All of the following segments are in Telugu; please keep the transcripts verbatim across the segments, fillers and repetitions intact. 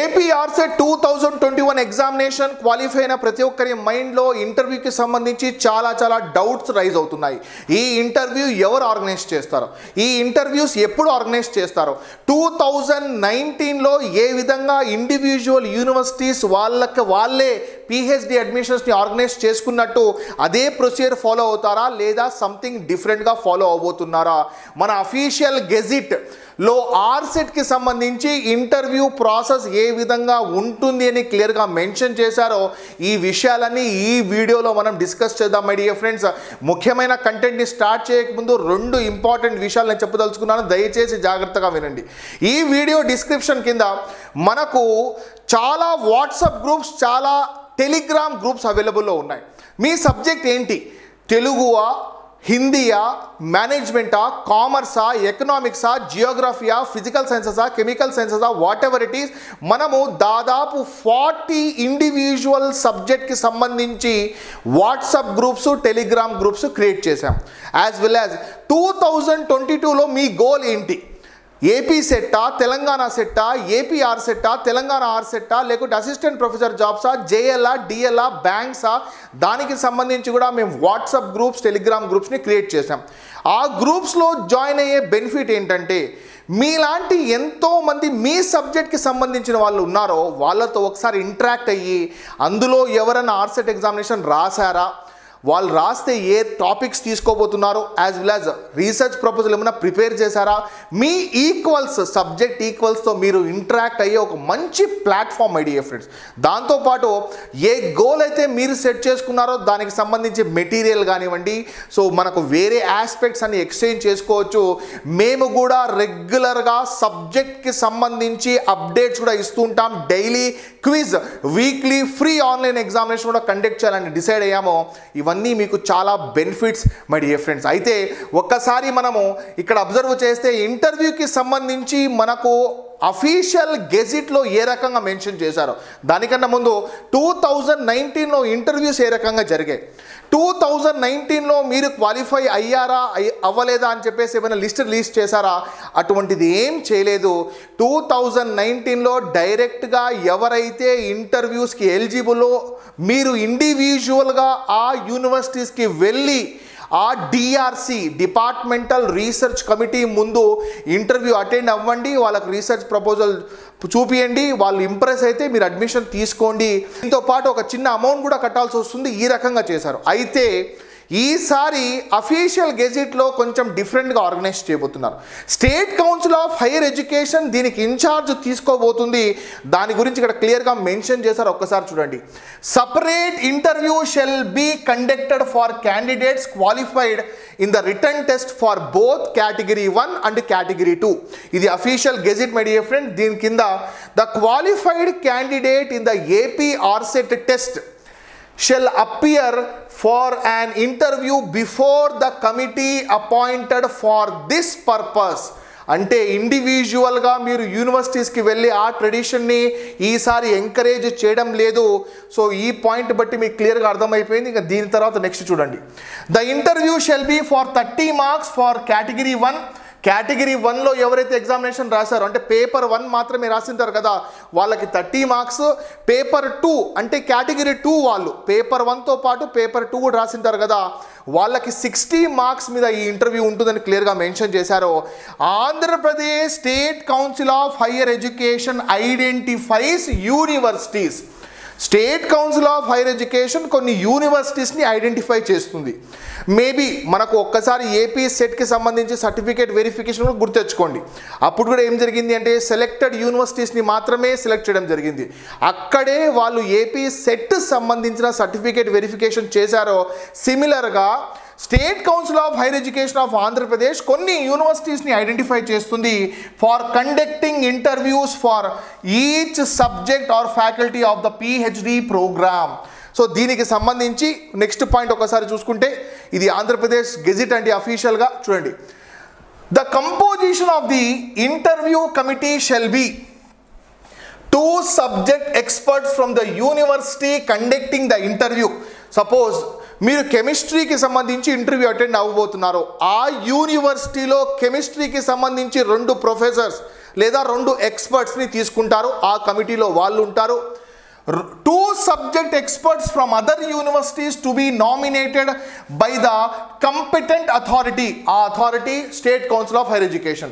APRC two thousand twenty one examination qualify అయిన ప్రతి ఒక్కరి మైండ్ లో ఇంటర్వ్యూ కి సంబంధించి చాలా చాలా డౌట్స్ రైజ్ అవుతున్నాయి. ఈ ఇంటర్వ్యూ ఎవరు ఆర్గనైజ్ చేస్తారు, ఈ ఇంటర్వ్యూస్ ఎప్పుడు ఆర్గనైజ్ చేస్తారు, टू थाउज़ेंड नाइंटीन లో ఏ విధంగా ఇండివిడ్యువల్ యూనివర్సిటీస్ వాళ్ళకి వాళ్ళే పీహెచ్డీ అడ్మిషన్స్ ని ఆర్గనైజ్ చేసుకున్నట్టు అదే ప్రొసీజర్ ఫాలో అవుతారా లేదా సంథింగ్ డిఫరెంట్ గా ఫాలో అవబోతున్నారా? మన అఫీషియల్ గెజిట్ లో ఆర్సెట్ కి సంబంధించి ఇంటర్వ్యూ ప్రాసెస్ ఏ విధంగా ఉంటుంది అని క్లియర్ గా మెన్షన్ చేశారో ఈ విషయాలన్నీ ఈ వీడియోలో మనం డిస్కస్ చేద్దాం మై డియర్ ఫ్రెండ్స్. ముఖ్యమైన కంటెంట్ ని స్టార్ట్ చేయకముందు రెండు ఇంపార్టెంట్ విషయాలు నేను చెప్పదలుచుకున్నాను, దయచేసి జాగ్రత్తగా వినండి. ఈ వీడియో డిస్క్రిప్షన్ కింద మనకు చాలా వాట్సాప్ గ్రూప్స్, చాలా టెలిగ్రామ్ గ్రూప్స్ అవైలబుల్లో ఉన్నాయి. మీ సబ్జెక్ట్ ఏంటి, తెలుగువా, హిందీయా, మేనేజ్మెంటా, కామర్సా, ఎకనామిక్సా, జియోగ్రఫీయా, ఫిజికల్ సైన్సెసా, కెమికల్ సైన్సెసా, వాట్ ఎవర్ ఇట్ ఈస్, మనము దాదాపు ఫార్టీ ఇండివిజువల్ సబ్జెక్ట్కి సంబంధించి WhatsApp groups, Telegram groups create చేశాం. As well as two thousand twenty టూలో మీ గోల్ ఏంటి, ఏపీ సెట్టా, తెలంగాణ సెట్టా, ఏపీఆర్ సెట్టా, తెలంగాణ ఆర్ సెట్టా, లేకుంటే అసిస్టెంట్ ప్రొఫెసర్ జాబ్సా, జేఎల్ఆ, డిఎల్ఆ, బ్యాంక్సా, దానికి సంబంధించి కూడా మేము వాట్సాప్ గ్రూప్స్, టెలిగ్రామ్ గ్రూప్స్ని క్రియేట్ చేసాం. ఆ గ్రూప్స్లో జాయిన్ అయ్యే బెనిఫిట్ ఏంటంటే మీలాంటి ఎంతోమంది మీ సబ్జెక్ట్కి సంబంధించిన వాళ్ళు ఉన్నారో వాళ్ళతో ఒకసారి ఇంటరాక్ట్ అయ్యి అందులో ఎవరైనా ఆర్సెట్ ఎగ్జామినేషన్ రాశారా, వాళ్ళు రాస్తే ఏ టాపిక్స్ తీసుకోబోతున్నారు, as well as research proposal ఏమైనా ప్రిపేర్ చేశారా, మీ ఈక్వల్స్, సబ్జెక్ట్ ఈక్వల్స్తో మీరు ఇంటరాక్ట్ అయ్యే ఒక మంచి ప్లాట్ఫామ్ మై డియర్ ఫ్రెండ్స్. దాంతోపాటు ఏ గోల్ అయితే మీరు సెట్ చేసుకున్నారో దానికి సంబంధించి మెటీరియల్ కానివ్వండి, సో మనకు వేరే ఆస్పెక్ట్స్ అన్ని ఎక్స్చేంజ్ చేసుకోవచ్చు. మేము కూడా రెగ్యులర్గా సబ్జెక్ట్కి సంబంధించి అప్డేట్స్ కూడా ఇస్తుంటాం. Daily quiz, weekly free online examination కూడా కండక్ట్ చేయాలని డిసైడ్ అయ్యాము. ఇవన్నీ అన్నీ మీకు చాలా బెనిఫిట్స్ మై డియర్ ఫ్రెండ్స్. అయితే ఒక్కసారి మనము ఇక్కడ అబ్జర్వ్ చేస్తే ఇంటర్వ్యూకి సంబంధించి మనకు అఫీషియల్ గెజిట్లో ఏ రకంగా మెన్షన్ చేశారో దానికన్నా ముందు టూ థౌజండ్ నైన్టీన్లో ఇంటర్వ్యూస్ ఏ రకంగా జరిగాయి, టూ థౌజండ్ నైన్టీన్లో మీరు క్వాలిఫై అయ్యారా అవ్వలేదా అని చెప్పేసి ఏమైనా లిస్ట్ రిలీజ్ చేశారా, అటువంటిది ఏం చేయలేదు. టూ థౌజండ్ నైన్టీన్లో డైరెక్ట్గా ఎవరైతే ఇంటర్వ్యూస్కి ఎలిజిబుల్లో మీరు ఇండివిజువల్గా ఆ యూనివర్సిటీస్కి వెళ్ళి ఆ డిఆర్సి, డిపార్ట్మెంటల్ రీసెర్చ్ కమిటీ ముందు ఇంటర్వ్యూ అటెండ్ అవ్వండి, వాళ్ళకి రీసెర్చ్ ప్రపోజల్ చూపియండి, వాళ్ళు ఇంప్రెస్ అయితే మీరు అడ్మిషన్ తీసుకోండి. దీంతో పాటు ఒక చిన్న అమౌంట్ కూడా కట్టాల్సి వస్తుంది. ఈ రకంగా చేశారు. అయితే ఈసారి అఫీషియల్ గెజిట్లో కొంచెం డిఫరెంట్గా ఆర్గనైజ్ చేయబోతున్నారు. State council of higher education దీనికి ఇన్ఛార్జ్ తీసుకోబోతుంది. దాని గురించి ఇక్కడ క్లియర్గా మెన్షన్ చేశారు, ఒక్కసారి చూడండి. Separate interview shall be conducted for candidates qualified in the written test for both category one and category two. ఇది official gazette my dear friend. దీని కింద the qualified candidate in the AP RCET test shall appear for an interview before the committee appointed for this purpose. అంటే ఇండివిజువల్గా మీరు యూనివర్సిటీస్కి వెళ్ళి ఆ ట్రెడిషన్ని ఈసారి ఎంకరేజ్ చేయడం లేదు. సో ఈ పాయింట్ బట్టి మీకు క్లియర్గా అర్థమైపోయింది. ఇంకా దీని తర్వాత నెక్స్ట్ చూడండి. The interview shall be for thirty marks for category one. Category వన్లో ఎవరైతే ఎగ్జామినేషన్ రాశారో, అంటే పేపర్ వన్ మాత్రమే రాసింటారు కదా, వాళ్ళకి థర్టీ మార్క్స్. పేపర్ టూ అంటే కేటగిరీ టూ వాళ్ళు, పేపర్ వన్తో పాటు పేపర్ టూ కూడా రాసింటారు కదా, వాళ్ళకి సిక్స్టీ మార్క్స్ మీద ఈ ఇంటర్వ్యూ ఉంటుందని క్లియర్గా మెన్షన్ చేశారు. Andhra Pradesh state council of higher education identifies universities. State council of higher education కొన్ని యూనివర్సిటీస్ని ఐడెంటిఫై చేస్తుంది. మేబీ మనకు ఒక్కసారి ఏపీ సెట్కి సంబంధించి సర్టిఫికేట్ వెరిఫికేషన్ కూడా గుర్తెచ్చుకోండి. అప్పుడు కూడా ఏం జరిగింది అంటే సెలెక్టెడ్ యూనివర్సిటీస్ని మాత్రమే సెలెక్ట్ చేయడం జరిగింది. అక్కడే వాళ్ళు ఏపీ సెట్ సంబంధించిన సర్టిఫికేట్ వెరిఫికేషన్ చేశారో, సిమిలర్గా state council of higher education of Andhra Pradesh కొన్ని యూనివర్సిటీస్ని ఐడెంటిఫై చేస్తుంది for conducting interviews for each subject or faculty of the PhD programme. So దీనికి సంబంధించి నెక్స్ట్ పాయింట్ ఒకసారి చూసుకుంటే ఇది ఆంధ్రప్రదేశ్ గెజిట్ అండి అఫీషియల్గా. చూడండి, the composition of the interview committee shall be two subject experts from the university conducting the interview. Suppose మీరు కెమిస్ట్రీకి సంబంధించి ఇంటర్వ్యూ అటెండ్ అవ్వబోతున్నారు, ఆ యూనివర్సిటీలో కెమిస్ట్రీకి సంబంధించి రెండు ప్రొఫెసర్స్, లేదా రెండు ఎక్స్‌పర్ట్స్ ని తీసుకుంటారు ఆ కమిటీలో వాళ్ళు ఉంటారు two subject experts from other universities to be nominated by the competent authority a authority state council of higher education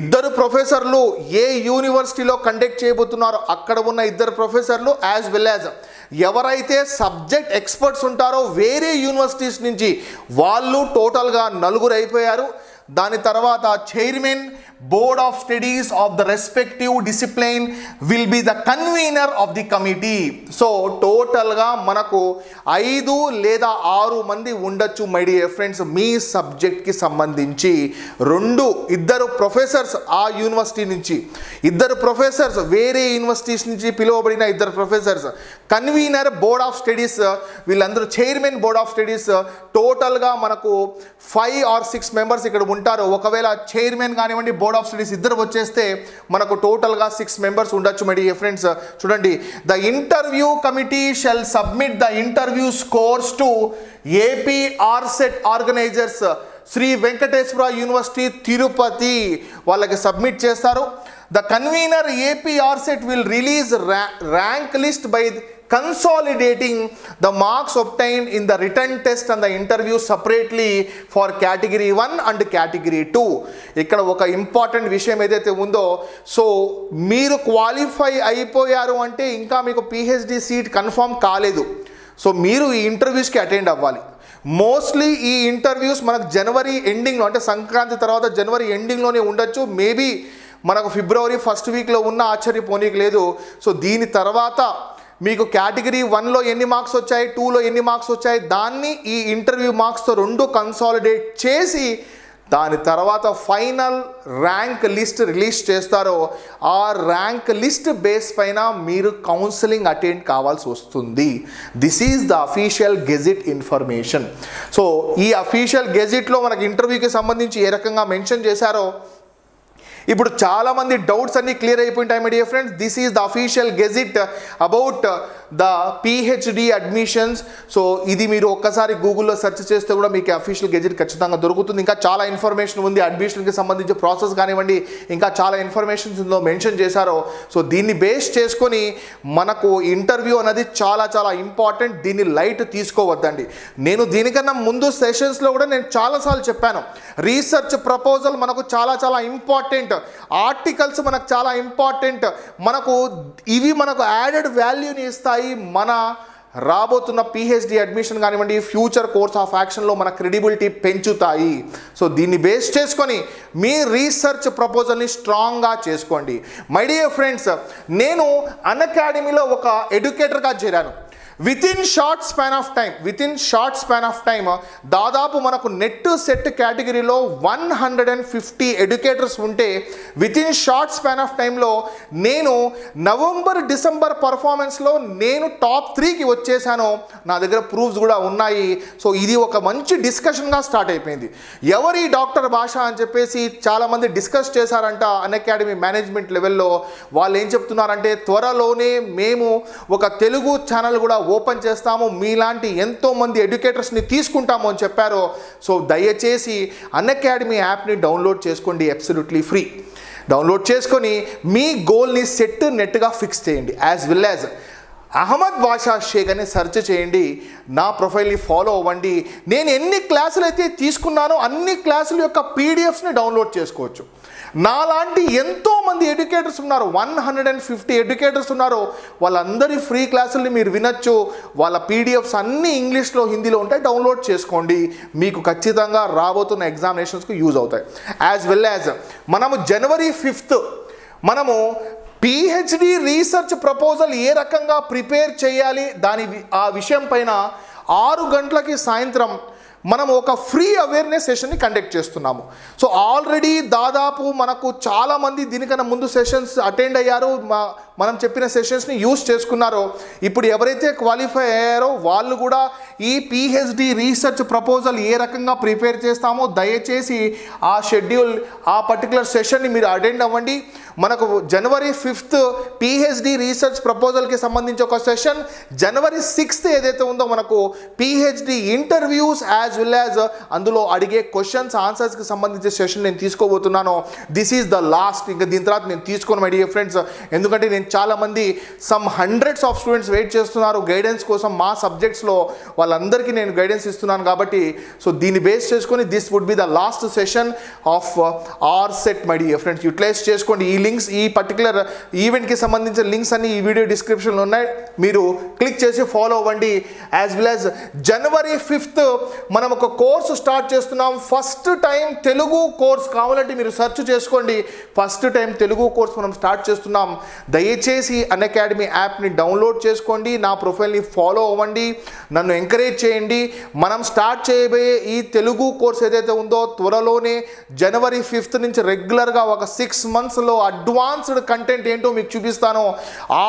iddaru professors lu ye university lo conduct cheyabothunnaru akkada unna iddaru professors lu as well as evaraithe subject experts untaro vere universities nunchi vallu total ga naluguru ayipoyaru దాని తర్వాత chairman board of studies of the respective discipline will be the convener of the committee so total గా మనకు ఐదు లేదా ఆరు మంది ఉండొచ్చు మై డియర్ ఫ్రెండ్స్ మీ సబ్జెక్ట్ కి సంబంధించి రెండు ఇద్దరు ప్రొఫెసర్స్ ఆ యూనివర్సిటీ నుంచి ఇద్దరు ప్రొఫెసర్స్ వేరే యూనివర్సిటీస్ నుంచి పిలువబడిన ఇద్దరు professors convener board of studies వీళ్ళందరూ chairman board of studies total గా మనకు ఫైవ్ ఆర్ సిక్స్ మెంబర్స్ ఇక్కడ ఉంటారు ఒకవేళ చైర్మన్ గానివండి బోర్డ్ ఆఫ్ స్టడీస్ ఇద్దరు వచ్చేస్తే మనకు టోటల్ గా six మెంబర్స్ ఉండొచ్చు మై డియర్ ఫ్రెండ్స్ చూడండి the interview committee shall submit the interview scores to AP RCET organisers Shri Venkateswara university Tirupati వాళ్ళకి సబ్మిట్ చేస్తారు the convener AP RCET will release rank list by consolidating the marks obtained in the written test and the interview separately for category one and category two ikkada oka important vishayam edaithe undo so meer qualify ayipoyaru ante inka meeku phd seat confirm kaaledu so meer ee interviews ki attend avvali mostly ఈ ఇంటర్వ్యూస్ మనకు జనవరి ఎండింగ్లో అంటే సంక్రాంతి తర్వాత జనవరి ఎండింగ్లోనే ఉండొచ్చు మేబీ మనకు ఫిబ్రవరి ఫస్ట్ వీక్లో ఉన్న ఆశ్చర్యపోనీకి లేదు సో దీని తర్వాత మీకు కేటగిరీ వన్లో ఎన్ని మార్క్స్ వచ్చాయి టూలో ఎన్ని మార్క్స్ వచ్చాయి దాన్ని ఈ ఇంటర్వ్యూ మార్క్స్తో రెండు కన్సాలిడేట్ చేసి దాని తర్వాత ఫైనల్ ర్యాంక్ లిస్ట్ రిలీజ్ చేస్తారో ఆ ర్యాంక్ లిస్ట్ బేస్ పైన మీరు కౌన్సిలింగ్ అటెండ్ కావాల్సి వస్తుంది this is the official gazette information so ఈ అఫీషియల్ గెజిట్లో మనకు ఇంటర్వ్యూకి సంబంధించి ఏ రకంగా మెన్షన్ చేశారో ఇప్పుడు చాలా మంది డౌట్స్ అన్ని క్లియర్ అయిపోయింటాయి my dear friends this is the official gazette about the PhD admissions so ఇది మీరు ఒక్కసారి గూగుల్లో సెర్చ్ చేస్తే కూడా మీకు అఫీషియల్ గెజిట్ ఖచ్చితంగా దొరుకుతుంది ఇంకా చాలా ఇన్ఫర్మేషన్ ఉంది అడ్మిషన్కి సంబంధించి ప్రాసెస్ కానివ్వండి ఇంకా చాలా ఇన్ఫర్మేషన్స్ ఇందులో మెన్షన్ చేశారు సో దీన్ని బేస్ చేసుకొని మనకు ఇంటర్వ్యూ అనేది చాలా చాలా ఇంపార్టెంట్ దీన్ని లైట్ తీసుకోవద్దండి నేను దీనికన్నా ముందు సెషన్స్లో కూడా నేను చాలాసార్లు చెప్పాను రీసెర్చ్ ప్రపోజల్ మనకు చాలా చాలా ఇంపార్టెంట్ ఆర్టికల్స్ మనకు చాలా ఇంపార్టెంట్ మనకు ఇవి మనకు యాడెడ్ వాల్యూని ఇస్తాయి మన రాబోతున్న పిహెచ్డి అడ్మిషన్ కానివ్వండి ఫ్యూచర్ కోర్స్ ఆఫ్ యాక్షన్లో మన క్రెడిబిలిటీ పెంచుతాయి సో దీన్ని బేస్ చేసుకొని మీ రీసెర్చ్ ప్రపోజల్ని స్ట్రాంగ్గా చేసుకోండి మై డియర్ ఫ్రెండ్స్ నేను అన్ అకాడమీలో ఒక ఎడ్యుకేటర్గా చేరాను within short span of time within short span of time దాదాపు మనకు నెట్ సెట్ కేటగిరీలో one hundred and fifty educators ఉంటే వితిన్ షార్ట్ స్పాన్ ఆఫ్ టైంలో నేను నవంబర్ డిసెంబర్ పర్ఫార్మెన్స్లో నేను టాప్ త్రీకి వచ్చేసాను నా దగ్గర ప్రూఫ్స్ కూడా ఉన్నాయి సో ఇది ఒక మంచి డిస్కషన్గా స్టార్ట్ అయిపోయింది ఎవరి డాక్టర్ భాష అని చెప్పేసి చాలామంది డిస్కస్ చేశారంట అన్ అకాడమీ మేనేజ్మెంట్ లెవెల్లో వాళ్ళు ఏం చెప్తున్నారంటే త్వరలోనే మేము ఒక తెలుగు ఛానల్ కూడా ఓపెన్ చేస్తాము మీలాంటి ఎంతోమంది ఎడ్యుకేటర్స్ని తీసుకుంటాము అని చెప్పారు సో దయచేసి అన్ అకాడమీ యాప్ని డౌన్లోడ్ చేసుకోండి అబ్సల్యూట్లీ ఫ్రీ డౌన్లోడ్ చేసుకొని మీ గోల్ని సెట్ నెట్గా ఫిక్స్ చేయండి as well as Ahmed Basha Sheikh అని సెర్చ్ చేయండి నా ప్రొఫైల్ని ఫాలో అవ్వండి నేను ఎన్ని క్లాసులు అయితే తీసుకున్నానో అన్ని క్లాసుల యొక్క పీడిఎఫ్స్ని డౌన్లోడ్ చేసుకోవచ్చు నాలాంటి ఎంతోమంది ఎడ్యుకేటర్స్ ఉన్నారు one hundred and fifty educators ఉన్నారు వాళ్ళందరి ఫ్రీ క్లాసుల్ని మీరు వినొచ్చు వాళ్ళ పీడిఎఫ్స్ అన్నీ ఇంగ్లీష్లో హిందీలో ఉంటాయి డౌన్లోడ్ చేసుకోండి మీకు ఖచ్చితంగా రాబోతున్న ఎగ్జామినేషన్స్కి యూజ్ అవుతాయి యాజ్ వెల్ యాజ్ మనము జనవరి ఫిఫ్త్ మనము పిహెచ్డి రీసెర్చ్ ప్రపోజల్ ఏ రకంగా ప్రిపేర్ చేయాలి దాని ఆ విషయం పైన ఆరు గంటలకి సాయంత్రం మనం ఒక ఫ్రీ అవేర్నెస్ సెషన్ని కండక్ట్ చేస్తున్నాము సో ఆల్రెడీ దాదాపు మనకు చాలామంది దీనికన్నా ముందు సెషన్స్ అటెండ్ అయ్యారు మనం చెప్పిన సెషన్స్ని యూజ్ చేసుకున్నారో ఇప్పుడు ఎవరైతే క్వాలిఫై అయ్యారో వాళ్ళు కూడా ఈ పిహెచ్డి రీసెర్చ్ ప్రపోజల్ ఏ రకంగా ప్రిపేర్ చేస్తామో దయచేసి ఆ షెడ్యూల్ ఆ పర్టికులర్ సెషన్ని మీరు అటెండ్ అవ్వండి మనకు January fifth PhD research proposal కి సంబంధించి ఒక సెషన్, జనవరి సిక్స్త్ ఏదైతే ఉందో మనకు PhD interviews as well as అందులో అడిగే క్వశ్చన్స్ ఆన్సర్స్ కి సంబంధించి సెషన్ నేను తీసుకోబోతున్నాను. దిస్ ఈజ్ ద లాస్ట్, ఇంకా దీని తర్వాత నేను తీసుకోను మై డియర్ ఫ్రెండ్స్, ఎందుకంటే నేను చాలా మంది some hundreds of students wait చేస్తున్నారు గైడెన్స్ కోసం. మా సబ్జెక్ట్స్ లో వాళ్ళందరికీ నేను గైడెన్స్ ఇస్తున్నాను కాబట్టి సో దీన్ని బేస్ చేసుకొని this would be the last session of RCET my dear friends. Utilise చేసుకోండి ఈ లింక్స్, ఈ పర్టికులర్ ఈవెంట్కి సంబంధించిన లింక్స్ అన్ని ఈ వీడియో డిస్క్రిప్షన్లో ఉన్నాయి, మీరు క్లిక్ చేసి ఫాలో అవ్వండి. As well as January fifth మనం ఒక కోర్సు స్టార్ట్ చేస్తున్నాం, ఫస్ట్ టైం తెలుగు కోర్స్. కావాలంటే మీరు సెర్చ్ చేసుకోండి, ఫస్ట్ టైం తెలుగు కోర్స్ మనం స్టార్ట్ చేస్తున్నాం. దయచేసి అన్ అకాడమీ యాప్ని డౌన్లోడ్ చేసుకోండి, నా ప్రొఫైల్ని ఫాలో అవ్వండి, నన్ను ఎంకరేజ్ చేయండి. మనం స్టార్ట్ చేయబోయే ఈ తెలుగు కోర్స్ ఏదైతే ఉందో త్వరలోనే జనవరి ఫిఫ్త్ నుంచి రెగ్యులర్గా ఒక సిక్స్ మంత్స్లో అడ్వాన్స్డ్ కంటెంట్ ఏంటో మీకు చూపిస్తాను.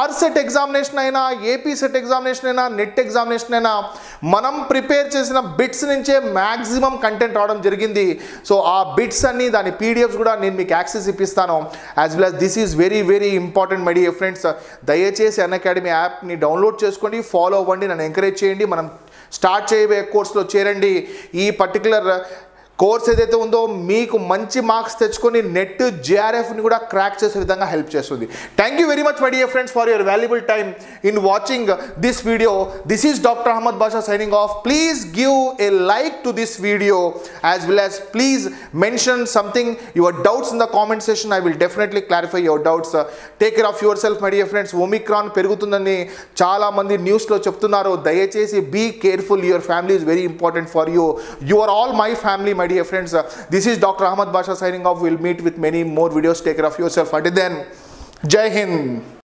ఆర్సెట్ ఎగ్జామినేషన్ అయినా, ఏపీ సెట్ ఎగ్జామినేషన్ అయినా, నెట్ ఎగ్జామినేషన్ అయినా మనం ప్రిపేర్ చేసిన బిట్స్ నుంచే మ్యాక్సిమం కంటెంట్ రావడం జరిగింది. సో ఆ బిట్స్ అన్ని దాని పీడిఎఫ్స్ కూడా నేను మీకు యాక్సెస్ ఇప్పిస్తాను. As well as this is very very important my dear friends. దయచేసి అన్ అకాడమీ యాప్ని డౌన్లోడ్ చేసుకోండి, ఫాలో అవ్వండి, నన్ను ఎంకరేజ్ చేయండి, మనం స్టార్ట్ చేయబోయే కోర్సులో చేరండి. ఈ పర్టికులర్ కోర్స్ ఏదైతే ఉందో మీకు మంచి మార్క్స్ తెచ్చుకొని నెట్ జేఆర్ఎఫ్ని కూడా క్రాక్ చేసే విధంగా హెల్ప్ చేస్తుంది. Thank you very much my dear friends for your valuable time in watching this video. This is doctor Ahmed Basha signing off. Please give a like to this video as well as please mention something your doubts in the comment session. I will definitely clarify your doubts. Take care of your self my dear friends. Omicron పెరుగుతుందని చాలామంది న్యూస్లో చెప్తున్నారు, దయచేసి be careful. Your family is very important for you. You are all my family my dear friends. Uh, this is Doctor Ahamed Basha signing off. We'll meet with many more videos. Take care of yourself. Until then, Jai Hind.